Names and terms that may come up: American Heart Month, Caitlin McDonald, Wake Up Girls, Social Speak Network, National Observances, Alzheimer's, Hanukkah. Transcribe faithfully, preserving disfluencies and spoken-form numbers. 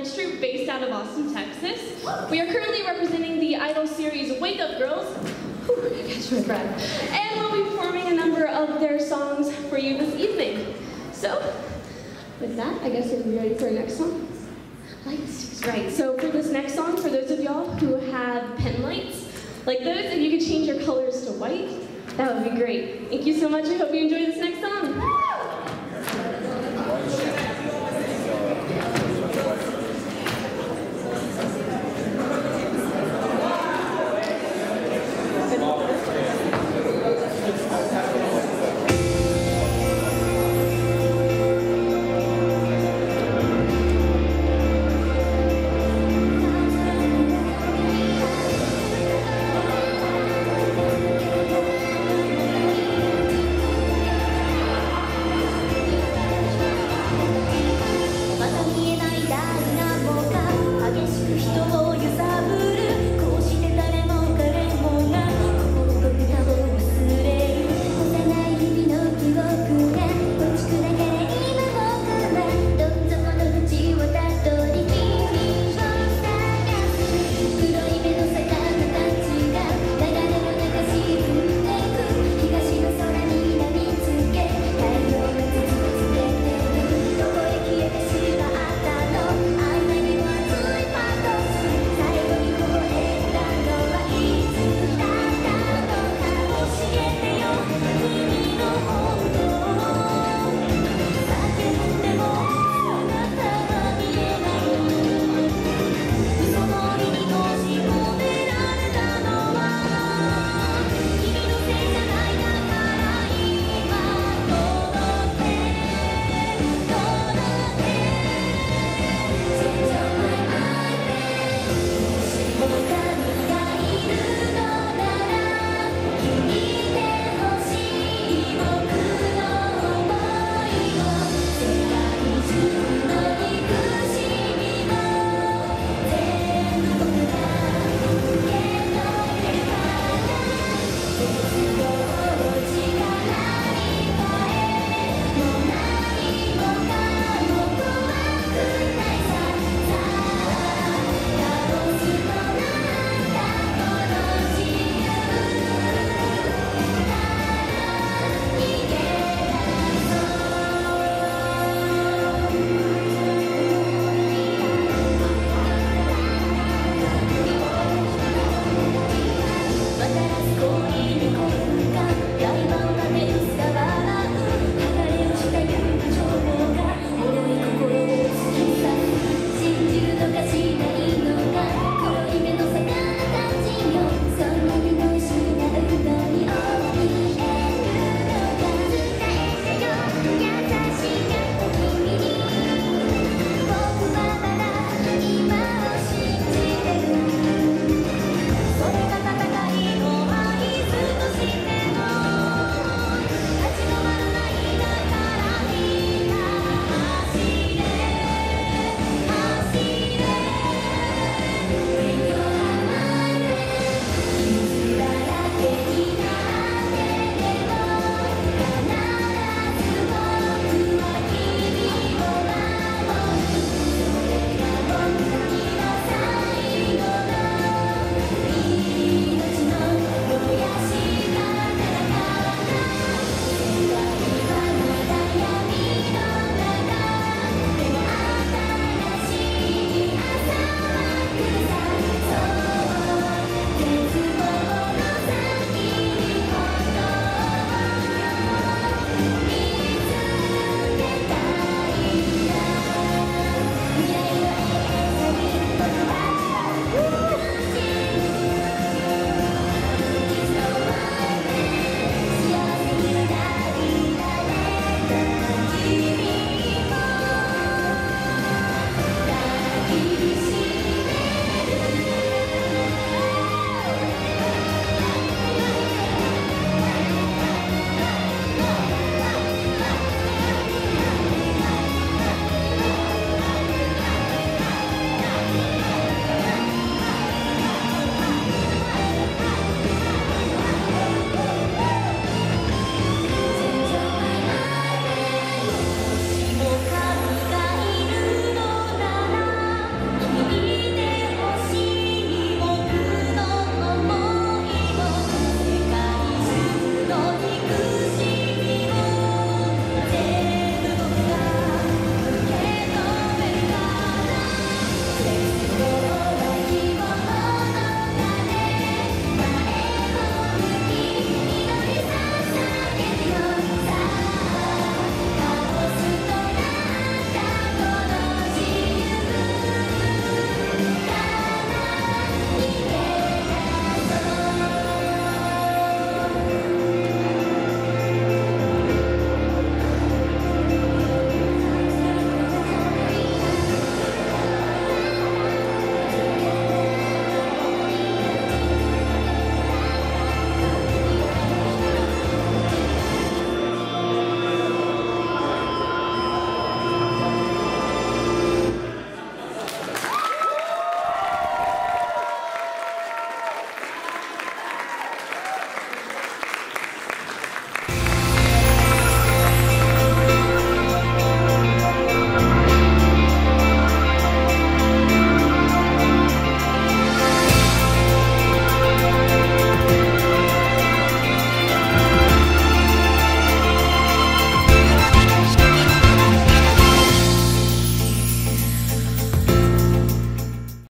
performance troupe based out of Austin, Texas. We are currently representing the Idol series Wake Up Girls. Whew, catch my breath. And we'll be performing a number of their songs for you this evening. So, with that, I guess we'll be ready for our next song. Lights, right. So for this next song, for those of y'all who have pen lights, like those, if you could change your colors to white, that would be great. Thank you so much. I hope you enjoy this next song.